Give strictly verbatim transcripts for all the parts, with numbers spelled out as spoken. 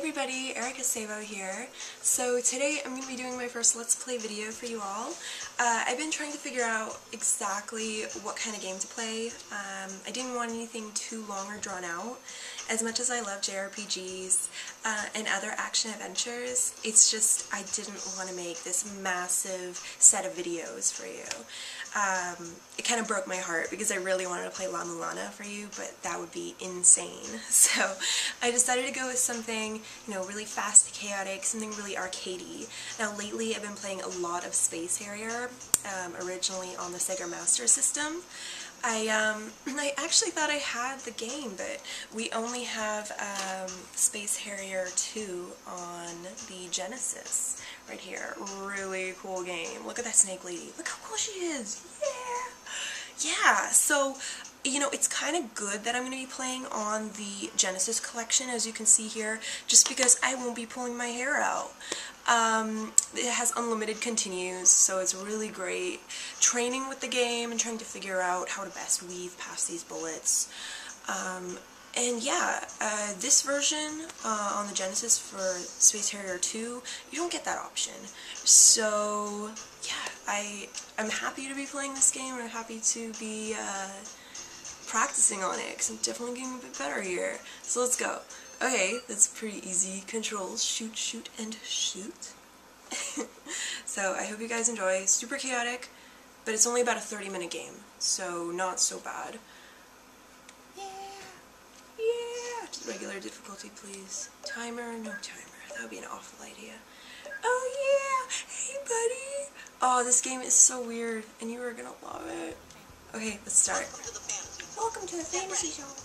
everybody, Erika Szabo here. So today I'm going to be doing my first Let's Play video for you all. Uh, I've been trying to figure out exactly what kind of game to play. Um, I didn't want anything too long or drawn out. As much as I love J R P Gs uh, and other action adventures, it's just I didn't want to make this massive set of videos for you. Um, it kind of broke my heart because I really wanted to play La Mulana for you, but that would be insane. So I decided to go with something, you know, really fast, chaotic, something really arcadey. Now lately I've been playing a lot of Space Harrier, um, originally on the Sega Master System. I, um, I actually thought I had the game, but we only have um, Space Harrier two on the Genesis right here. Really cool game. Look at that snake lady. Look how cool she is. Yeah. Yeah, so, you know, it's kind of good that I'm going to be playing on the Genesis Collection, as you can see here, just because I won't be pulling my hair out. Um, it has unlimited continues, so it's really great training with the game and trying to figure out how to best weave past these bullets. Um, and yeah, uh, this version uh, on the Genesis for Space Harrier two, you don't get that option. So yeah, I, I'm happy to be playing this game, and I'm happy to be uh, practicing on it, because I'm definitely getting a bit better here. So let's go. Okay, that's pretty easy. Controls, shoot, shoot, and shoot. So I hope you guys enjoy. Super chaotic, but it's only about a thirty minute game, so not so bad. Yeah, yeah. Just regular difficulty, please. Timer, no timer. That would be an awful idea. Oh yeah, hey buddy. Oh, this game is so weird, and you are gonna love it. Okay, let's start. Welcome to the fantasy zone.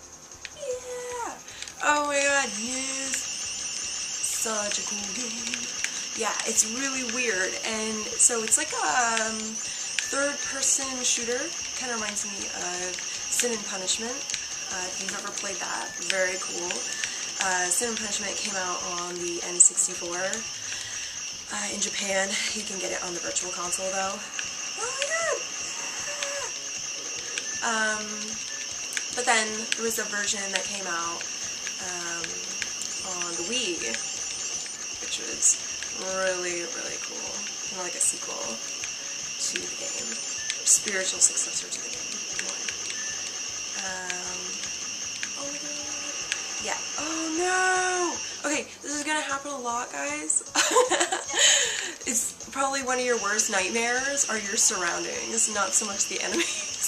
Oh my god, yes! Such a cool game. Yeah, it's really weird, and so it's like a um, third-person shooter. Kind of reminds me of Sin and Punishment, uh, if you've ever played that. Very cool. Uh, Sin and Punishment came out on the N sixty-four uh, in Japan. You can get it on the Virtual Console, though. Oh my god! Um, but then, there was a version that came out Um, on the Wii, which was really, really cool. Kind of like a sequel to the game. Spiritual successor to the game. Um, oh my god. Yeah. Oh no! Okay, this is gonna happen a lot, guys. It's probably one of your worst nightmares are your surroundings, not so much the enemies.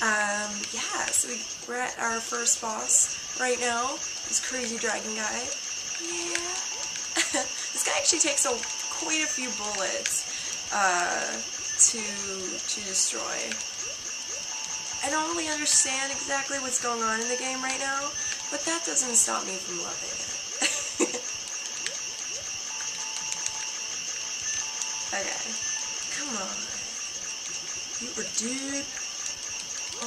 um, yeah, so we, we're at our first boss right now, this crazy dragon guy. Yeah. This guy actually takes a, quite a few bullets uh, to to destroy. I don't really understand exactly what's going on in the game right now, but that doesn't stop me from loving it. Okay. Come on. You were dude. Oh.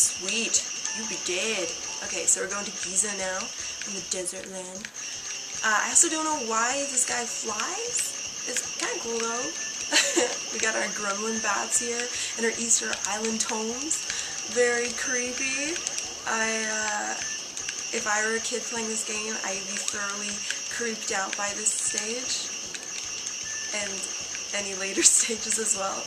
Sweet, you be dead. Okay, so we're going to Giza now, in the desert land. Uh, I also don't know why this guy flies. It's kind of cool though. We got our gremlin bats here, and our Easter Island tomes. Very creepy. I, uh, if I were a kid playing this game, I'd be thoroughly creeped out by this stage. And any later stages as well.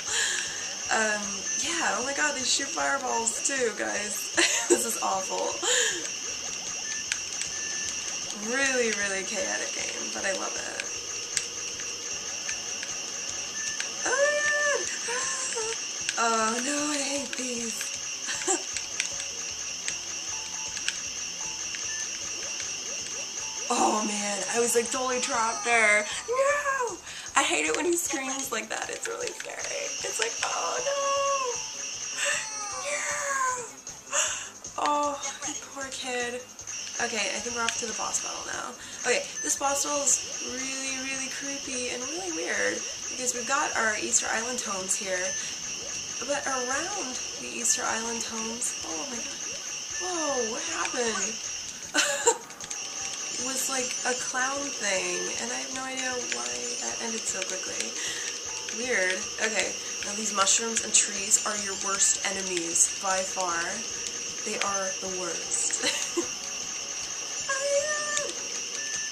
Um, yeah, oh my god, they shoot fireballs too, guys. This is awful. Really, really chaotic game, but I love it. Oh, oh no, I hate these. Oh man, I was like totally trapped there. No! I hate it when he screams like that. It's really scary. It's like, oh no! Yeah! Oh, you poor kid. Okay, I think we're off to the boss battle now. Okay, this boss battle is really, really creepy and really weird because we've got our Easter Island tomes here, but around the Easter Island tomes, oh my god. Whoa, what happened? Was like a clown thing, and I have no idea why that ended so quickly. Weird. Okay, Now these mushrooms and trees are your worst enemies by far. They are the worst.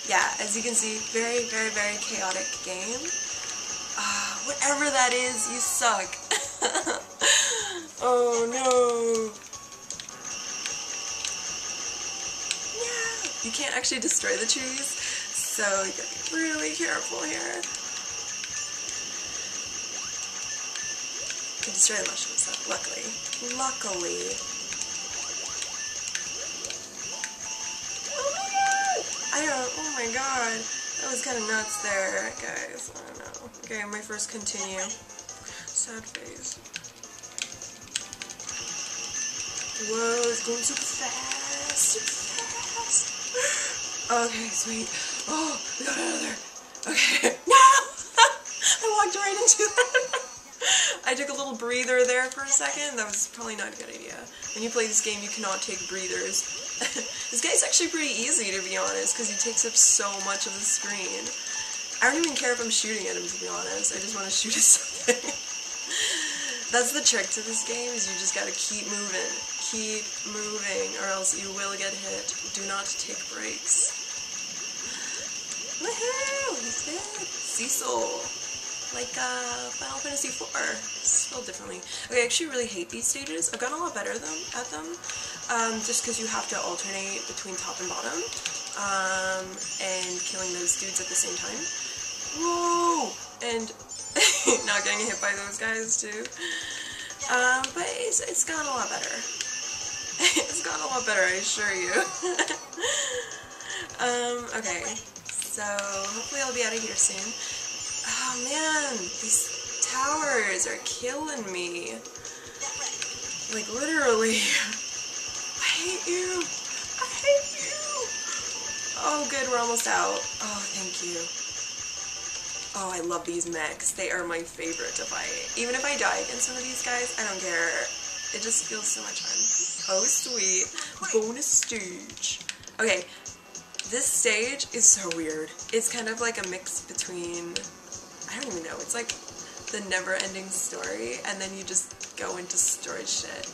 Yeah, as you can see, very, very, very chaotic game. Uh, whatever that is, you suck. Oh no. Yeah, you can't actually destroy the trees, so you gotta be really careful here. You can destroy the mushrooms, so luckily. Luckily. I don't, oh my god, that was kind of nuts there, guys, I don't know. Okay, my first continue. Sad face. Whoa, it's going super fast, super fast. Okay, sweet. Oh, we got another. Okay. No! I walked right into that. I took a little breather there for a second. That was probably not a good idea. When you play this game, you cannot take breathers. This guy's actually pretty easy, to be honest, because he takes up so much of the screen. I don't even care if I'm shooting at him, to be honest. I just want to shoot at something. That's the trick to this game, is you just gotta keep moving. Keep moving, or else you will get hit. Do not take breaks. Woohoo! He's good! Cecil! Like, uh, Final Fantasy four. It's spelled differently. Okay, I actually really hate these stages. I've gotten a lot better them, at them, um, just because you have to alternate between top and bottom, um, and killing those dudes at the same time. Whoa! And not getting hit by those guys, too. Um, but it's, it's gotten a lot better. It's gotten a lot better, I assure you. um, okay. So, hopefully I'll be out of here soon. Oh man, these towers are killing me. Like, literally. I hate you. I hate you. Oh good, we're almost out. Oh, thank you. Oh, I love these mechs. They are my favorite to fight. Even if I die against one of these guys, I don't care. It just feels so much fun. Oh sweet. Bonus stage. Okay, this stage is so weird. It's kind of like a mix between... I don't even know, it's like the never-ending story, and then you just go and destroy shit.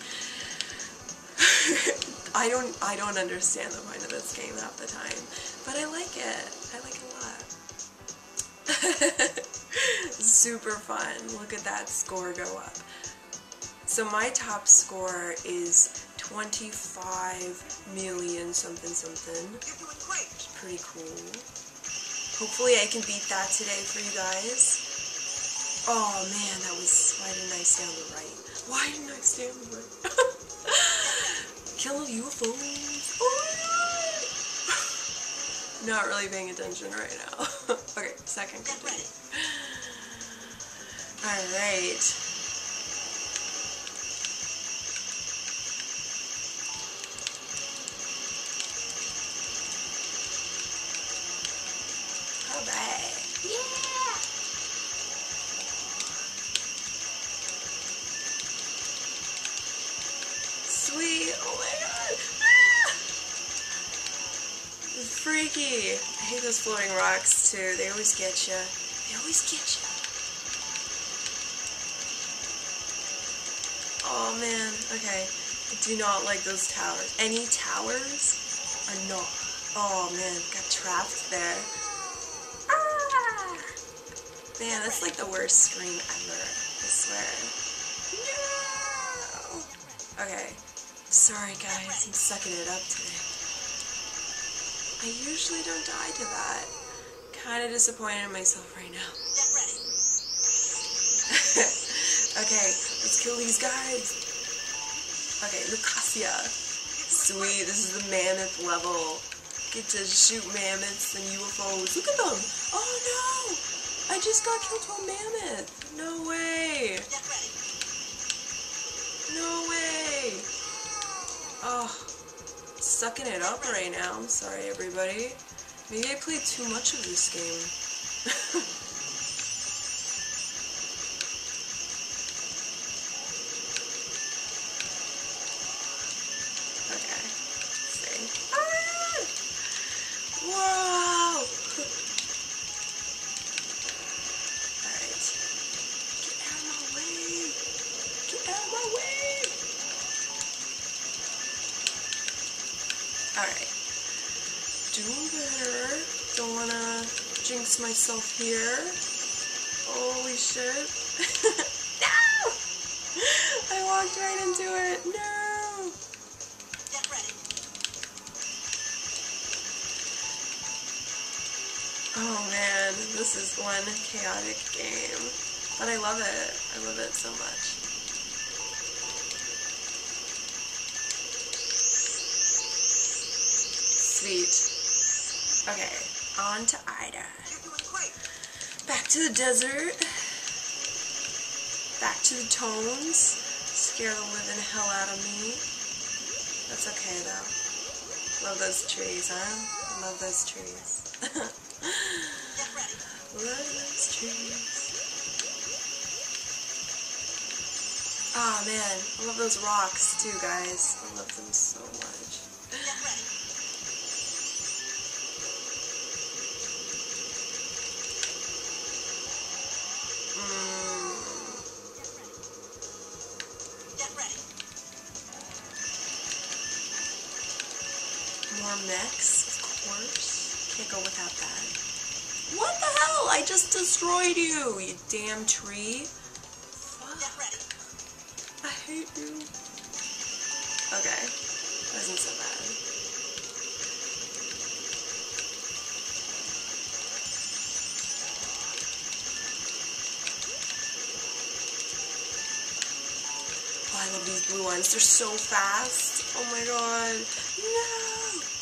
I don't I don't understand the point of this game half the time, but I like it. I like it a lot. Super fun. Look at that score go up. So my top score is twenty-five million something something. You're doing great. It's pretty cool. Hopefully I can beat that today for you guys. Oh man, that was... Why didn't I stay on the right? Why didn't I stay on the right? Kill U F Os! Oh my god! Not really paying attention right now. Okay, second continue. Alright. I hate those floating rocks too. They always get you. They always get you. Oh man. Okay. I do not like those towers. Any towers are not. Oh man. Got trapped there. Ah! Man, that's like the worst scream ever. I swear. No! Okay. Sorry guys. I'm sucking it up today. I usually don't die to that. Kind of disappointed in myself right now. Get ready. Okay, let's kill these guys. Okay, Lucasia. Sweet, this is the mammoth level. Get to shoot mammoths and U F Os. Look at them! Oh no! I just got killed by a mammoth! No way! Get ready. No way! Oh. Sucking it up right now. I'm sorry, everybody. Maybe I played too much of this game. Okay. Let's see. Ah! Whoa! Alright. Get out of my way. Alright. Doing better. Don't wanna jinx myself here. Holy shit. No! I walked right into it. No! Get ready. Oh man, this is one chaotic game. But I love it. I love it so much. Sweet. Okay, on to Ida. Back to the desert. Back to the tones. Scare the living hell out of me. That's okay though. Love those trees, huh? Love those trees. Love those trees. Ah, man. I love those rocks too, guys. I love them so much. Next, of course. Can't go without that. What the hell? I just destroyed you, you damn tree. Fuck. I hate you. Okay. Wasn't so bad. Oh, I love these blue ones. They're so fast. Oh my god. No!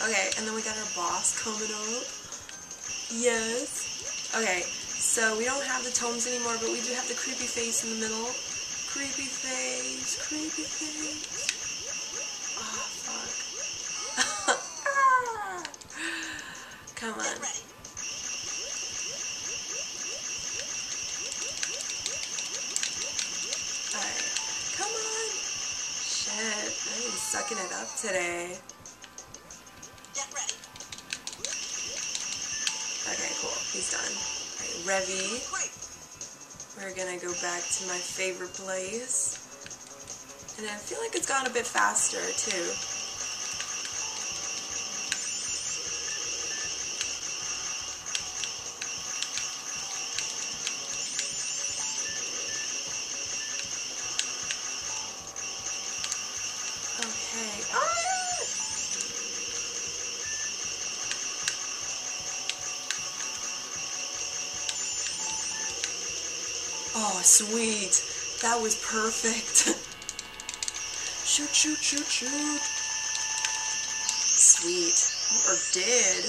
Okay, and then we got our boss coming up. Yes. Okay, so we don't have the tomes anymore, but we do have the creepy face in the middle. Creepy face, creepy face. Oh, fuck. Ah. Come on. Alright, come on. Shit, I'm sucking it up today. He's done. Alright, Revy. We're gonna go back to my favorite place. And I feel like it's gone a bit faster, too. Sweet. That was perfect. Shoot, shoot, shoot, shoot. Sweet. Or did.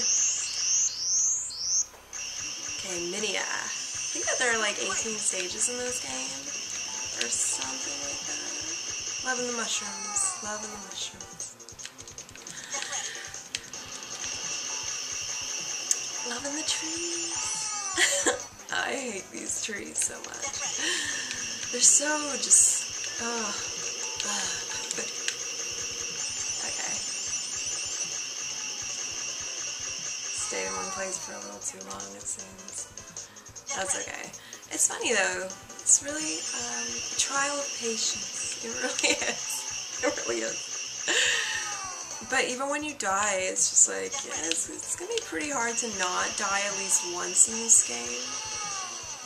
Okay, Minia. I think that there are like eighteen stages in this game. Or something like that. Loving the mushrooms. Loving the mushrooms. Loving the trees. I hate these trees so much. They're so just... Oh. Okay. Stayed in one place for a little too long, it seems. That's okay. It's funny though. It's really um, a trial of patience. It really is. It really is. But even when you die, it's just like, yeah, it's, it's gonna be pretty hard to not die at least once in this game.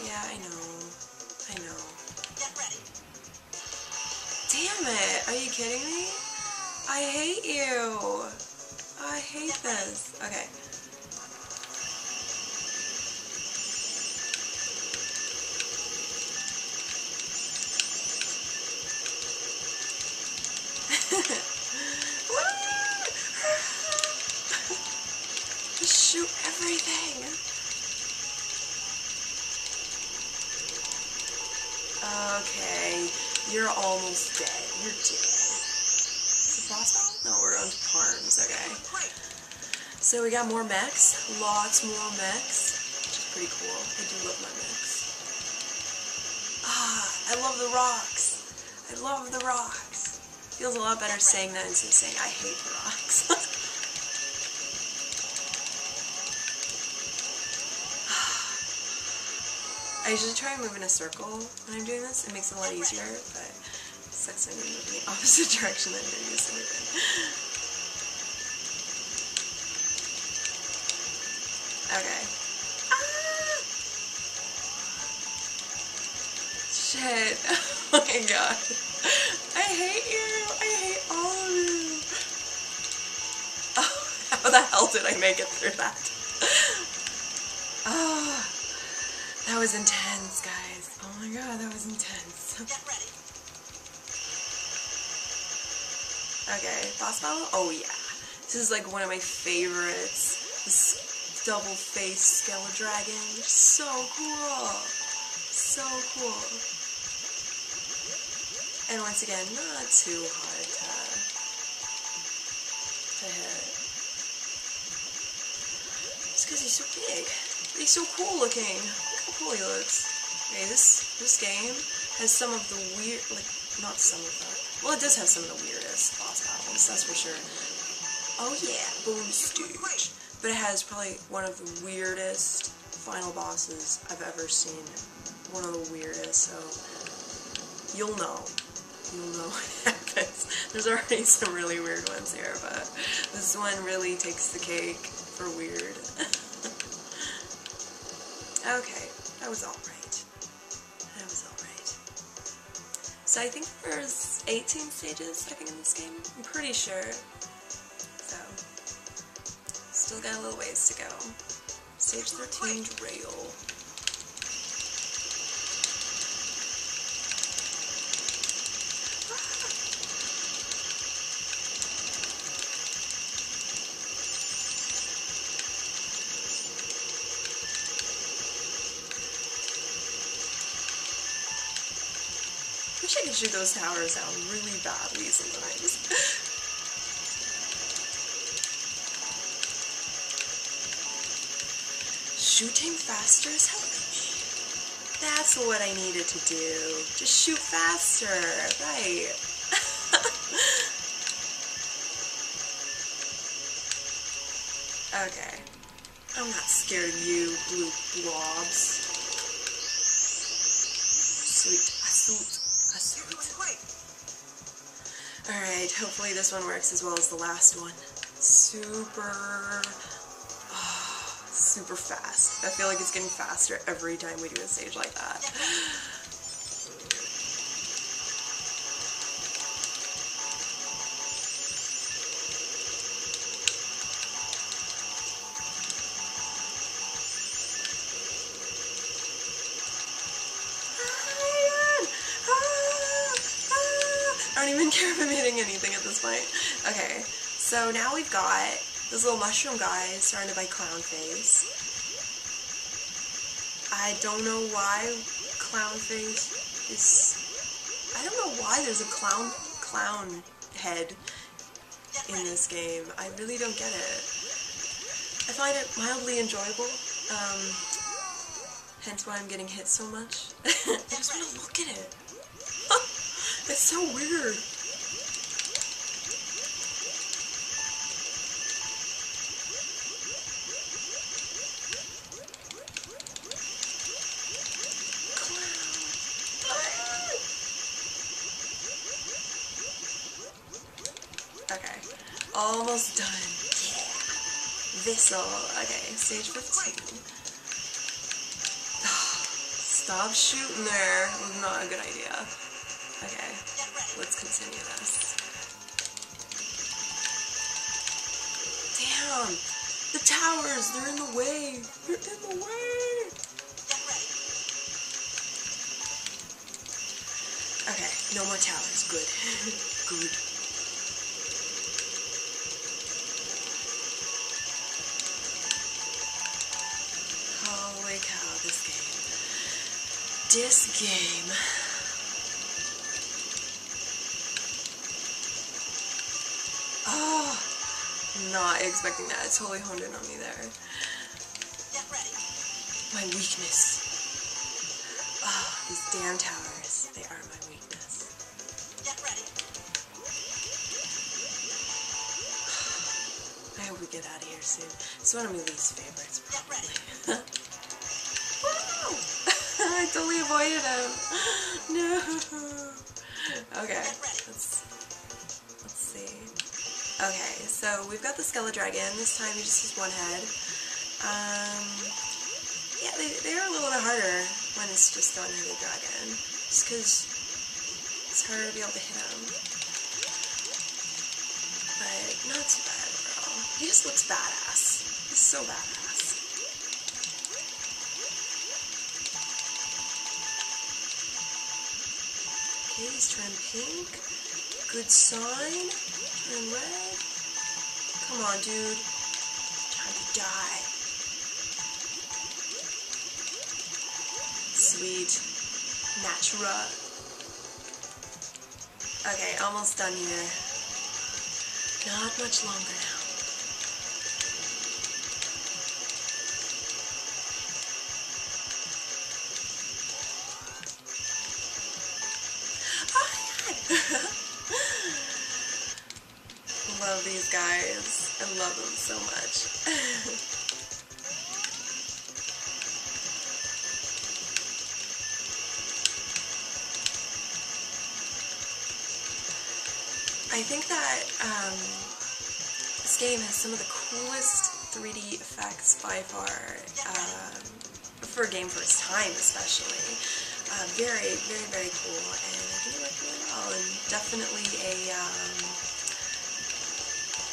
Yeah, I know. I know. Damn it! Are you kidding me? I hate you! I hate this. Okay. Shoot everything. Okay, you're almost dead. You're dead. Is the boss battle? No, we're on Parms. Okay. So we got more mechs. Lots more mechs, which is pretty cool. I do love my mechs. Ah, I love the rocks. I love the rocks. Feels a lot better saying that instead of saying I hate the rocks. I usually try and move in a circle when I'm doing this. It makes it a lot easier, but it sucks when you move in the opposite direction than you're used to moving. Okay. Ah! Shit. Oh my god. I hate you. I hate all of you. Oh, how the hell did I make it through that? Oh, that was intense, guys. Oh my god, that was intense. Get ready. Okay, boss battle? Oh yeah. This is like one of my favorites. This Double-faced Skeledragon. So cool. So cool. And once again, not too hard to, to hit. It's because he's so big. He's so cool looking. Look how cool he looks. Okay, this, this game has some of the weird, like, not some of the, well, it does have some of the weirdest boss battles, that's for sure. Oh yeah, boosted. But it has probably one of the weirdest final bosses I've ever seen. One of the weirdest, so you'll know. You'll know what happens. There's already some really weird ones here, but this one really takes the cake for weird. Okay, that was alright. That was alright. So I think there's eighteen stages, I think, in this game. I'm pretty sure. So. Still got a little ways to go. Stage thirteen, rail. I wish I could shoot those towers out really badly sometimes. Shooting faster is helping me. That's what I needed to do. Just shoot faster, right? Okay. I'm not scared of you, blue blobs. Sweet, sweet, sweet. Alright, hopefully this one works as well as the last one. Super... super fast. I feel like it's getting faster every time we do a stage like that. I don't even care if I'm hitting anything at this point. Okay, so now we've got this little mushroom guy surrounded by Clownface. I don't know why Clownface is... I don't know why there's a clown clown head in this game. I really don't get it. I find it mildly enjoyable, um, hence why I'm getting hit so much. I just want to look at it. It's so weird. Almost done. Yeah. Vessel. Okay, stage fifteen. Stop shooting there. Not a good idea. Okay, let's continue this. Damn! The towers! They're in the way! They're in the way! Okay, no more towers. Good. Good. This game. Oh, not expecting that. It totally honed in on me there. Get ready. My weakness. Oh, these damn towers. They are my weakness. Get ready. I hope we get out of here soon. It's one of my least favorites, probably. Get ready. I totally avoided him. No. Okay. Let's, let's see. Okay, so we've got the Skeledragon. This time he just has one head. Um, yeah, they, they're a little bit harder when it's just on the dragon, just because it's harder to be able to hit them. But not too bad overall. He just looks badass. He's so badass. Okay, he's turned pink. Good sign. And red. Come on, dude. Time to die. Sweet. Natura. Okay, almost done here. Not much longer now. Love these guys. I love them so much. I think that um, this game has some of the coolest three D effects by far, um, for a game for its time especially. Uh, very, very, very cool, and I think it worked really well, and definitely a um,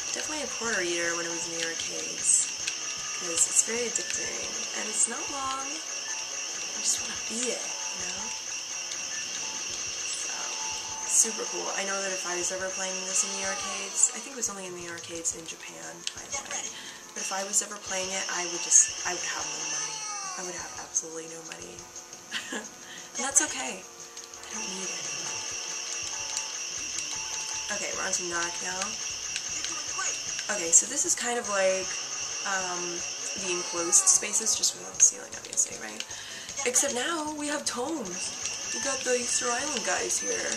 Definitely a quarter eater when it was in the arcades, because it's very addicting, and it's not long, I just want to beat it, you know? So, super cool. I know that if I was ever playing this in the arcades, I think it was only in the arcades in Japan, by the way, but if I was ever playing it, I would just, I would have no money. I would have absolutely no money. And that's okay. I don't need it. Okay, we're on to knock now. Okay, so this is kind of like um, the enclosed spaces, just without the ceiling, obviously, right? Except now we have tomes. We got the Easter Island guys here.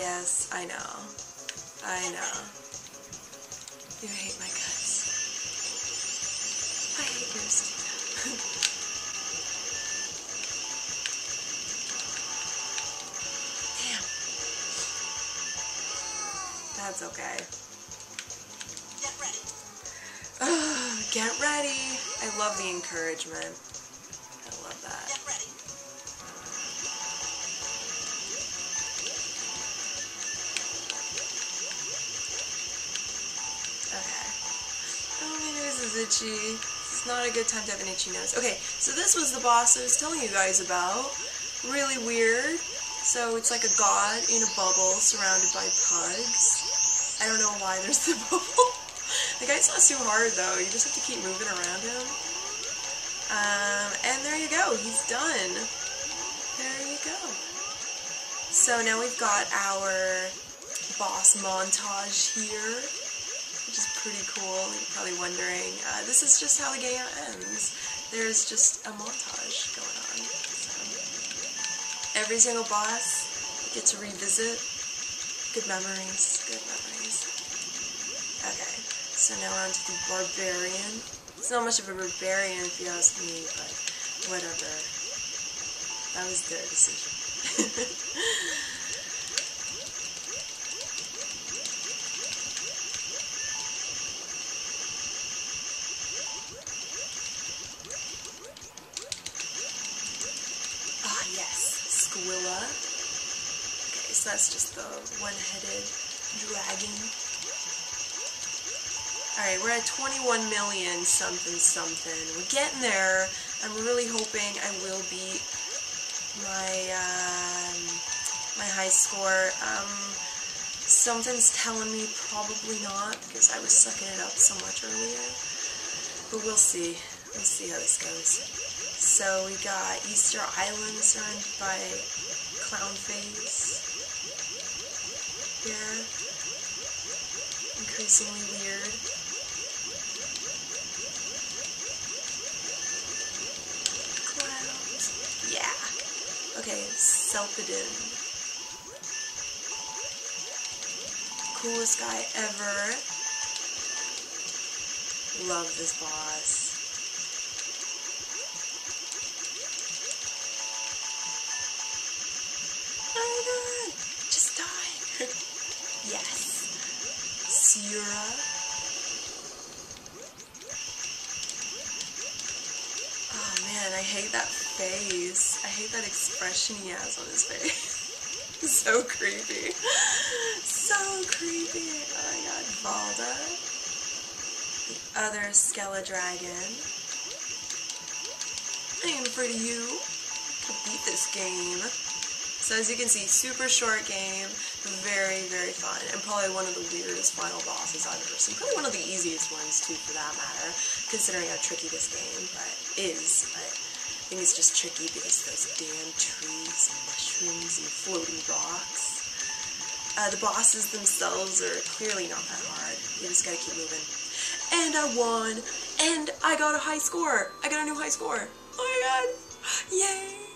Yes, I know. I know. You hate my guts. I hate yours too. That's okay. Get ready. Oh, get ready. I love the encouragement. I love that. Get ready. Okay. Oh, my nose is itchy. It's not a good time to have an itchy nose. Okay, so this was the boss I was telling you guys about. Really weird. So it's like a god in a bubble surrounded by pugs. I don't know why there's the bubble. The guy's not too hard though, you just have to keep moving around him. Um, and there you go, he's done. There you go. So now we've got our boss montage here, which is pretty cool. You're probably wondering, uh, this is just how the game ends. There's just a montage going on. Every single boss, I get to revisit. Good memories, good memories. Okay, so now we're on to the barbarian. It's not much of a barbarian if you ask me, but whatever. That was their decision. Squilla. Okay, so that's just the one-headed dragon. Alright, we're at twenty-one million something something. We're getting there. I'm really hoping I will beat my, um, my high score. Um, something's telling me probably not, because I was sucking it up so much earlier. But we'll see. We'll see how this goes. So we got Easter Island surrounded by Clownface here, increasingly weird. Clowns, yeah. Okay, Selphidin, coolest guy ever. Love this boss. Yes. Syra. hate that face. I hate that expression he has on his face. So creepy. So creepy. Oh my god, Valda. The other Skeledragon. I am afraid of you. I can beat this game. So as you can see, super short game, very, very fun, and probably one of the weirdest final bosses I've ever seen. Probably one of the easiest ones, too, for that matter, considering how tricky this game but is. But I think it's just tricky because of those damn trees and mushrooms and floating rocks. Uh, the bosses themselves are clearly not that hard. You just gotta keep moving. And I won! And I got a high score! I got a new high score! Oh my god! Yay!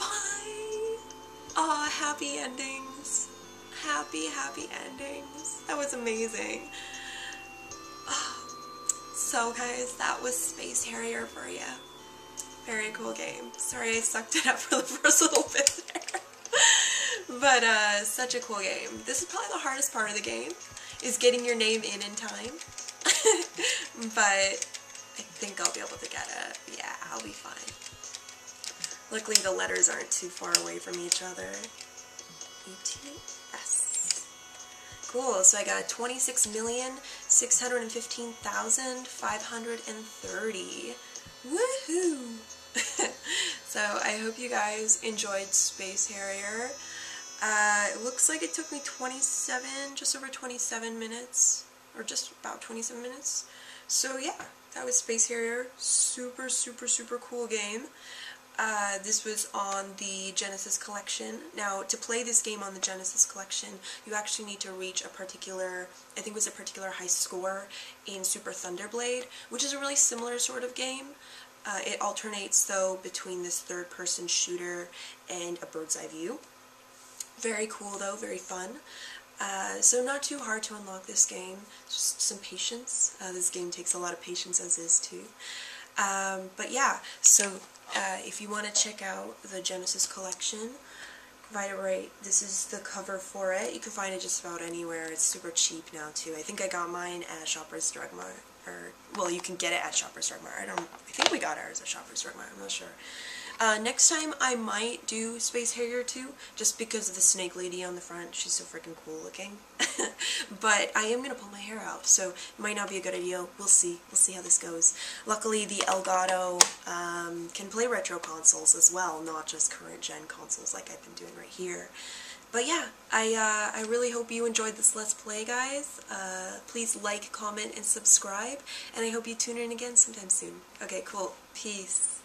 Bye! Aw, oh, happy endings. Happy, happy endings. That was amazing. Oh. So guys, that was Space Harrier for you. Very cool game. Sorry I sucked it up for the first little bit there. But uh, such a cool game. This is probably the hardest part of the game, is getting your name in in time. But I think I'll be able to get it. Yeah, I'll be fine. Luckily, the letters aren't too far away from each other. E T S. Cool, so I got twenty-six million, six hundred fifteen thousand, five hundred thirty. Woohoo! So, I hope you guys enjoyed Space Harrier. Uh, it looks like it took me twenty-seven, just over twenty-seven minutes, or just about twenty-seven minutes. So, yeah, that was Space Harrier. Super, super, super cool game. Uh, this was on the Genesis Collection. Now, to play this game on the Genesis Collection, you actually need to reach a particular, I think it was a particular high score in Super Thunder Blade, which is a really similar sort of game. Uh, it alternates, though, between this third-person shooter and a bird's-eye view. Very cool, though, very fun. Uh, so not too hard to unlock this game, just some patience. Uh, this game takes a lot of patience, as is, too. Um, but yeah, so... Uh, if you want to check out the Genesis Collection, right, right, this is the cover for it. You can find it just about anywhere. It's super cheap now, too. I think I got mine at Shoppers Drug Mart, or, well, you can get it at Shoppers Drug Mart. I don't, I think we got ours at Shoppers Drug Mart. I'm not sure. Uh, next time I might do Space Harrier two, just because of the snake lady on the front. She's so freaking cool looking. But I am going to pull my hair out, so it might not be a good idea. We'll see. We'll see how this goes. Luckily, the Elgato um, can play retro consoles as well, not just current-gen consoles like I've been doing right here. But yeah, I, uh, I really hope you enjoyed this Let's Play, guys. Uh, please like, comment, and subscribe. And I hope you tune in again sometime soon. Okay, cool. Peace.